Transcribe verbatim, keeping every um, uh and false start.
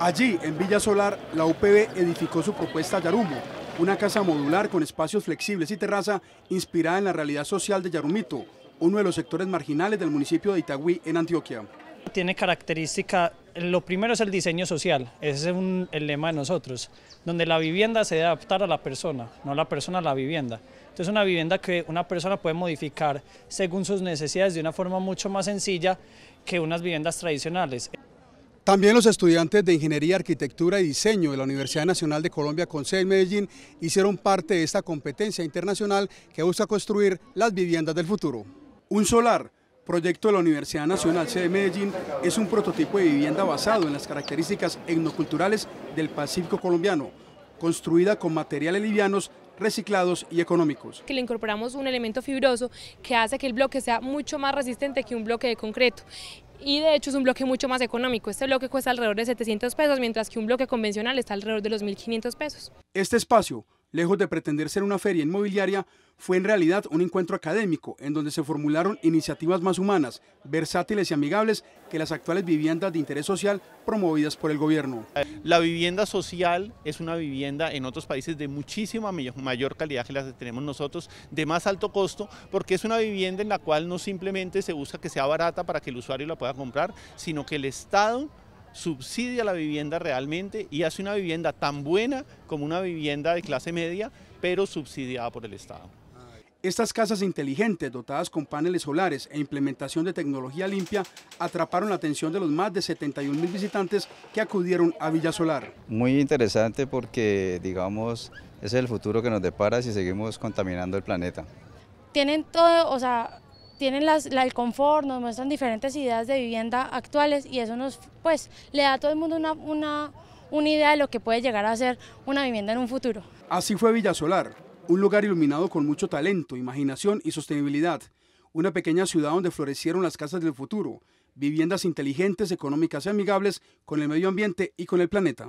Allí, en Villa Solar, la U P B edificó su propuesta Yarumo, una casa modular con espacios flexibles y terraza inspirada en la realidad social de Yarumito, uno de los sectores marginales del municipio de Itagüí, en Antioquia. Tiene característica, lo primero es el diseño social, ese es un, el lema de nosotros, donde la vivienda se debe adaptar a la persona, no la persona a la vivienda. Entonces una vivienda que una persona puede modificar según sus necesidades de una forma mucho más sencilla que unas viviendas tradicionales. También los estudiantes de Ingeniería, Arquitectura y Diseño de la Universidad Nacional de Colombia con sede en Medellín hicieron parte de esta competencia internacional que busca construir las viviendas del futuro. Un solar, proyecto de la Universidad Nacional sede de Medellín, es un prototipo de vivienda basado en las características etnoculturales del Pacífico colombiano, construida con materiales livianos, reciclados y económicos. Que le incorporamos un elemento fibroso que hace que el bloque sea mucho más resistente que un bloque de concreto. Y de hecho es un bloque mucho más económico, este bloque cuesta alrededor de setecientos pesos, mientras que un bloque convencional está alrededor de los mil quinientos pesos. Este espacio, lejos de pretender ser una feria inmobiliaria, fue en realidad un encuentro académico en donde se formularon iniciativas más humanas, versátiles y amigables que las actuales viviendas de interés social promovidas por el gobierno. La vivienda social es una vivienda en otros países de muchísima mayor calidad que las que tenemos nosotros, de más alto costo, porque es una vivienda en la cual no simplemente se busca que sea barata para que el usuario la pueda comprar, sino que el Estado subsidia la vivienda realmente y hace una vivienda tan buena como una vivienda de clase media, pero subsidiada por el Estado. Estas casas inteligentes, dotadas con paneles solares e implementación de tecnología limpia, atraparon la atención de los más de setenta y un mil visitantes que acudieron a Villa Solar. Muy interesante porque, digamos, es el futuro que nos depara si seguimos contaminando el planeta. Tienen todo, o sea, tienen las, la, el confort, nos muestran diferentes ideas de vivienda actuales y eso nos, pues, le da a todo el mundo una, una, una idea de lo que puede llegar a ser una vivienda en un futuro. Así fue Villa Solar. Un lugar iluminado con mucho talento, imaginación y sostenibilidad. Una pequeña ciudad donde florecieron las casas del futuro, viviendas inteligentes, económicas y amigables con el medio ambiente y con el planeta.